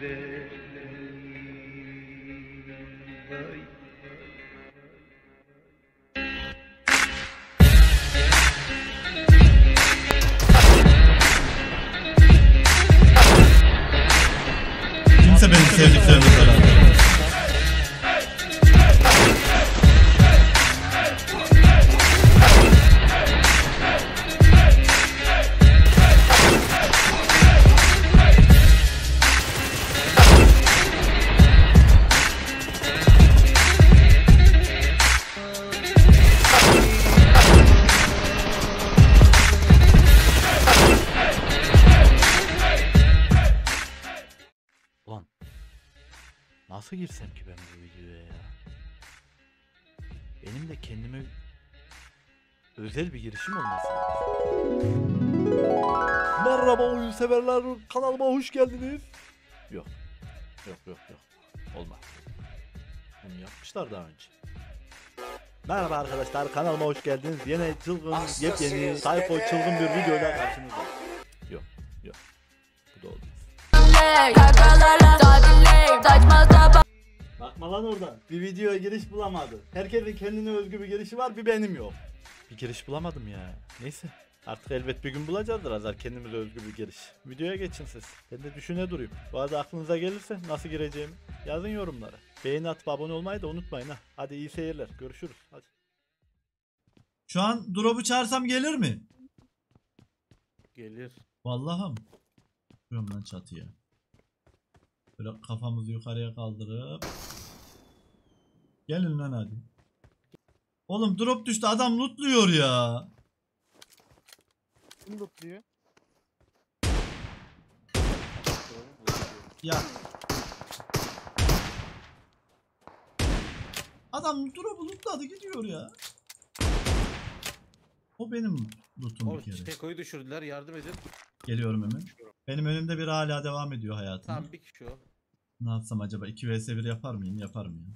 Kimse benim sevdiklerimle beraber. Nasıl girsem ki ben bu videoya ya? Benim de kendime özel bir girişim olması lazım. Merhaba oyun severler, kanalıma hoş geldiniz. Yok. Yok. Olmaz. Bunu yapmışlar daha önce. Merhaba arkadaşlar, kanalıma hoş geldiniz. Yine çılgın, yepyeni, sayfa çılgın bir videoyla karşınızda. Yok. Bu da olmaz. Bakma lan oradan. Bir videoya giriş bulamadı. Herkesin kendine özgü bir girişi var, bir benim yok. Bir giriş bulamadım ya. Neyse. Artık elbet bir gün bulacağızdır azar kendimize özgü bir giriş. Videoya geçin siz. Ben de düşüne durayım. Bu arada aklınıza gelirse nasıl gireceğimi yazın yorumlara. Beğeni atıp abone olmayı da unutmayın ha. Hadi iyi seyirler. Görüşürüz. Hadi. Şu an drop'u çağırsam gelir mi? Gelir. Vallahi mı? Duruyorum lan çatıya. Böyle kafamızı yukarıya kaldırıp gelin lan hadi. Oğlum drop düştü, adam lootluyor ya. Kim lootluyor? Ya. Adam drop'u lootladı gidiyor ya. O benim lootum bir kere. Tekoyu düşürdüler, yardım edin. Geliyorum hemen. Benim önümde biri hala devam ediyor hayatım. Tamam bir kişi o. Ne yapsam acaba? 2 vs 1 yapar mıyım? Yaparım ya.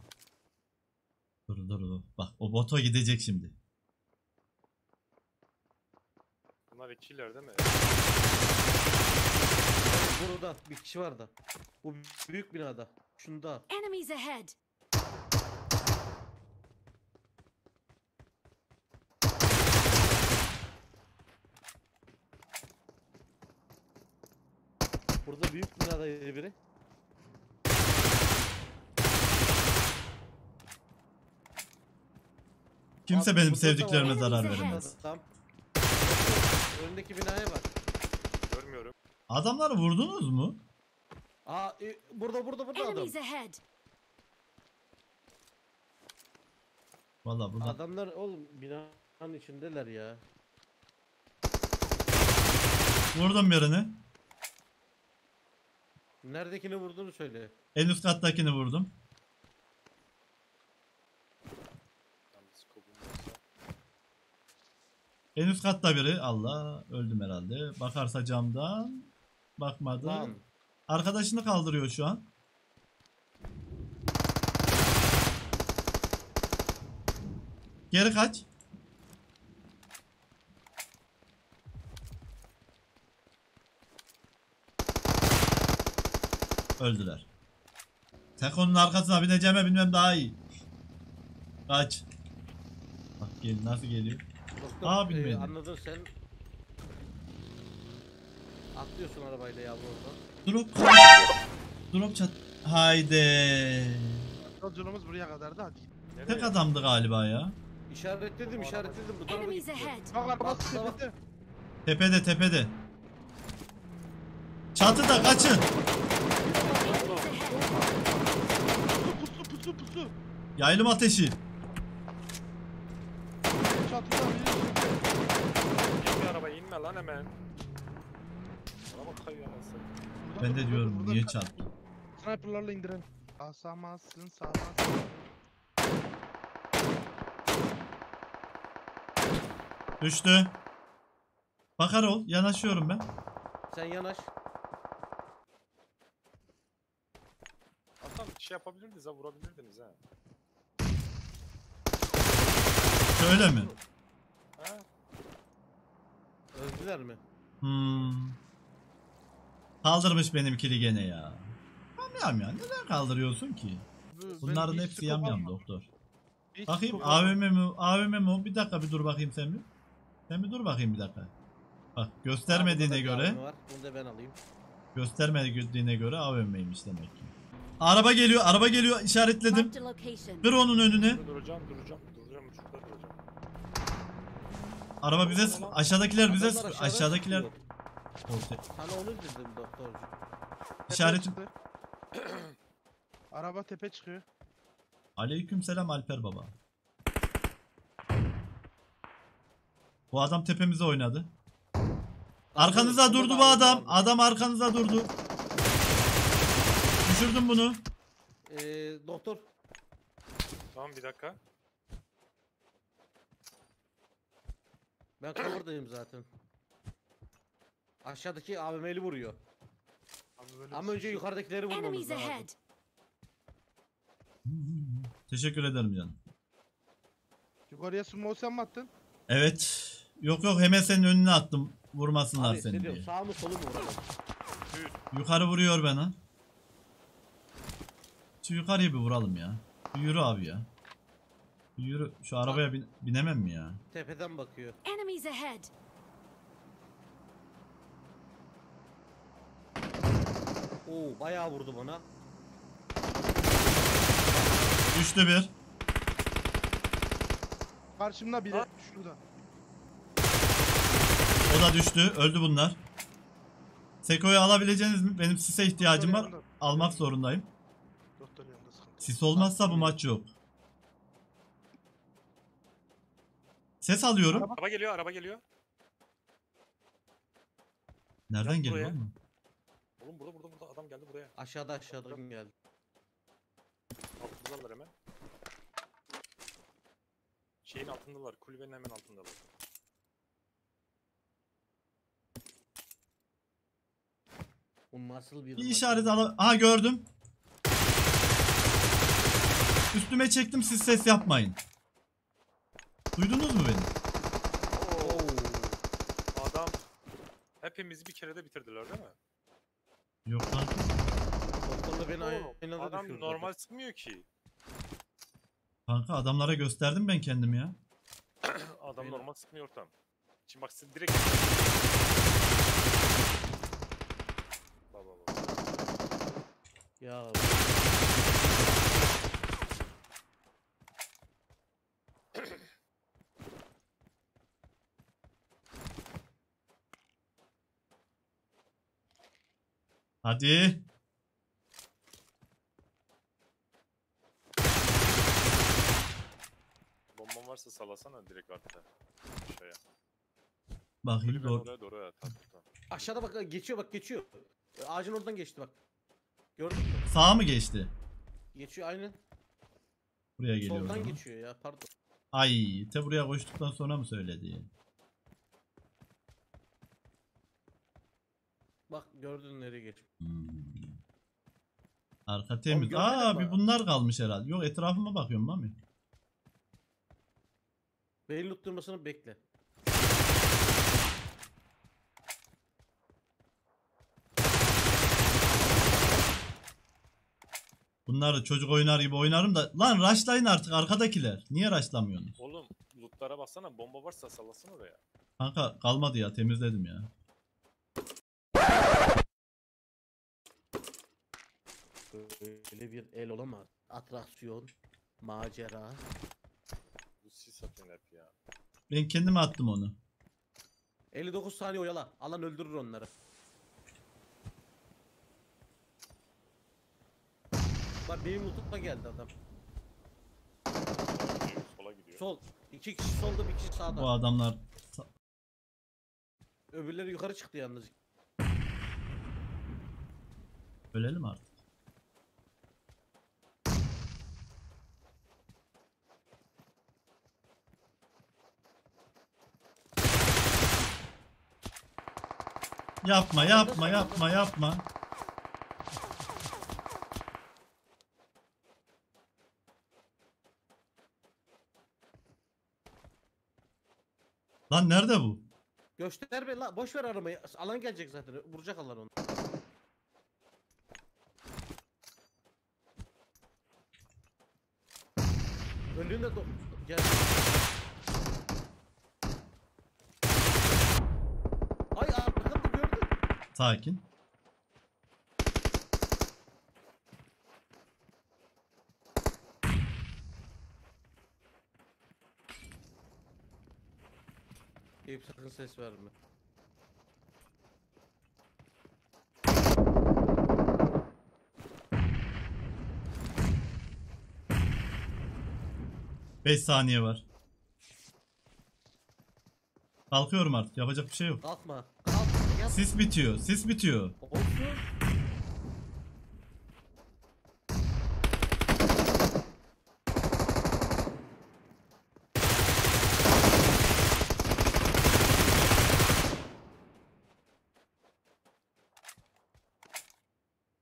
Dur. Bak o boto gidecek şimdi. Bunlar ikiler değil mi? Burada bir kişi var da. Bu büyük binada. Şunda. Enemies ahead. Burada büyük binada biri. Kimse abi, benim sevdiklerime zarar veremez. Tam. Önündeki binaya bak. Görmüyorum. Adamları vurdunuz mu? Aa, burada adam. Vallahi burada. Adamlar oğlum binanın içindeler ya. Vurdum birini. Neredekini vurduğunu söyle. En üst kattakini vurdum. En üst katta biri. Allah, öldüm herhalde. Bakarsa camdan. Bakmadı. Lan. Arkadaşını kaldırıyor şu an. Geri kaç. Öldüler. Tek onun arkasına bineceğime bilmem daha iyi. Kaç. Bak gel, nasıl geliyor? Aa bilmiyorum. Anladın sen. Atlıyorsun arabayla ya burada. Drop çat. Haydi. Yolculuğumuz buraya kadardı hadi. Nereye? Tek adamdı galiba ya. İşaretledim bu tarafa gitti. Tepede. Çatıda kaçın. Pusu. Yaylım ateşi. Çatıda bir araba inme lan hemen. Araba kayıyor nasıl? Ben de diyorum burada, niye çarptı? Sniper'larla indirelim. Asamazsın. Düştü. Bakar ol, yanaşıyorum ben. Sen yanaş. Tamam şey yapabilirdiniz ha, vurabilirdiniz ha. Öyle mi? Ha? Öldüler mi? Kaldırmış benimkili gene ya. Yamyam ya, neden kaldırıyorsun ki? Bunların hepsi yamyam doktor. Bakayım AVM mi o? Bir dakika bir dur bakayım sen mi? Sen bir dur bakayım bir dakika. Bak göstermediğine göre. Bunu da ben alayım. Göstermediğine göre AVM'ymiş demek ki. Araba geliyor, araba geliyor, işaretledim. Dur onun önüne. Duracağım. Araba bize, aşağıdakiler bize, aşağıdakiler. Hani onu dedim doktorcuk. İşaret. Araba tepe çıkıyor. Aleykümselam Alper baba. Bu adam tepemize oynadı. Arkanıza durdu bu adam. Adam arkanıza durdu. Düşürdüm bunu. Doktor. Tamam bir dakika. Ben cover'dayım zaten. Aşağıdaki AVM'li vuruyor. Ama önce yukarıdakileri vurmamız lazım. Teşekkür ederim canım. Yukarıya smoke sen mi attın? Evet. Yok hemen senin önüne attım. Vurmasınlar abi, seni diye. Sağ mı solu mu vuralım? Yukarı vuruyor bana. Şu yukarıya bir vuralım ya. Bir yürü abi ya. Bir yürü. Şu arabaya binemem mi ya? Tepeden bakıyor. Oo bayağı vurdu bana. Düştü bir. Karşımda biri. Şurada. O da düştü. Öldü bunlar. Seko'yu alabileceğiniz mi? Benim sise ihtiyacım var. Almak zorundayım. Sis olmazsa bu maç yok. Ses alıyorum. Araba geliyor. Nereden geliyor mu? Oğlum burada adam geldi buraya. Aşağıda kim geldi? Altındalar hemen. Şeyin altındalar, kulübenin hemen altındalar. Nasıl bir işaret al. Aha gördüm. Üstüme çektim, siz ses yapmayın. Duydunuz mu beni? Oo. Adam hepimizi bir kere de bitirdiler değil mi? Yok lan. Beni adam normal sıkmıyor ki. Kanka adamlara gösterdim ben kendim ya. Adam normal sıkmıyor tam. Şimdi bak siz direkt. Ya. Hadi. Bombam varsa salasana direkt artık. Şuraya. Bak şimdi doğru. Aşağıda bak geçiyor. Ağacın oradan geçti bak. Gördün mü? Sağa mı geçti? Geçiyor aynen. Buraya geliyor. Soldan geçiyor ya pardon. Ay te buraya koştuktan sonra mı söyledi? Bak gördün nereye geçiyor. Arka temiz. Aa bir bunlar kalmış herhalde. Yok etrafıma bakıyorum mami. Beyin tutturmasını bekle. Bunları çocuk oynar gibi oynarım da lan rushlayın artık arkadakiler. Niye rushlamıyorsunuz? Oğlum lootlara baksana, bomba varsa sallasın oraya. Kanka kalmadı ya, temizledim ya. Böyle bir el olamaz. Atraksiyon, macera. Bu sis atın hep ya. Ben kendime attım onu. 59 saniye oyala. Alan öldürür onları. Bak benim loot'uma geldi adam. Sola gidiyor. Sol. 2 kişi solda, 1 kişi sağda. Bu adamlar. Öbürleri yukarı çıktı yalnız. Ölelim artık. Yapma. Lan nerede bu? Göster be la, boş ver aramayı. Alan gelecek zaten. Vuracak alan onu. Öldüğünde gel. Ay arkamda gördüm. Sakin. Eyüp sakın ses verme. Beş saniye var. Kalkıyorum artık. Yapacak bir şey yok. Kalkma. Kalkma. Sis bitiyor. Sis bitiyor. Olsun.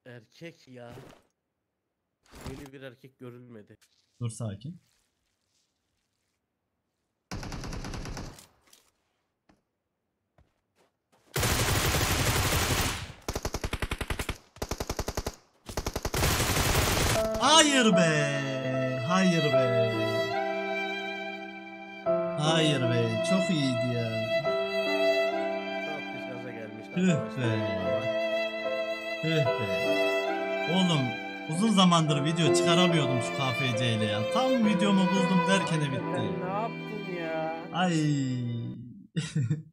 Erkek ya. Böyle bir erkek görülmedi. Dur sakin. Hayır be, hayır be, hayır be, çok iyiydi ya. Çok biz gaza gelmiştik. Üh be. Oğlum uzun zamandır video çıkaramıyordum şu KFC ile ya. Tam videomu buldum derken bitti. Ne yaptın ya? Ay.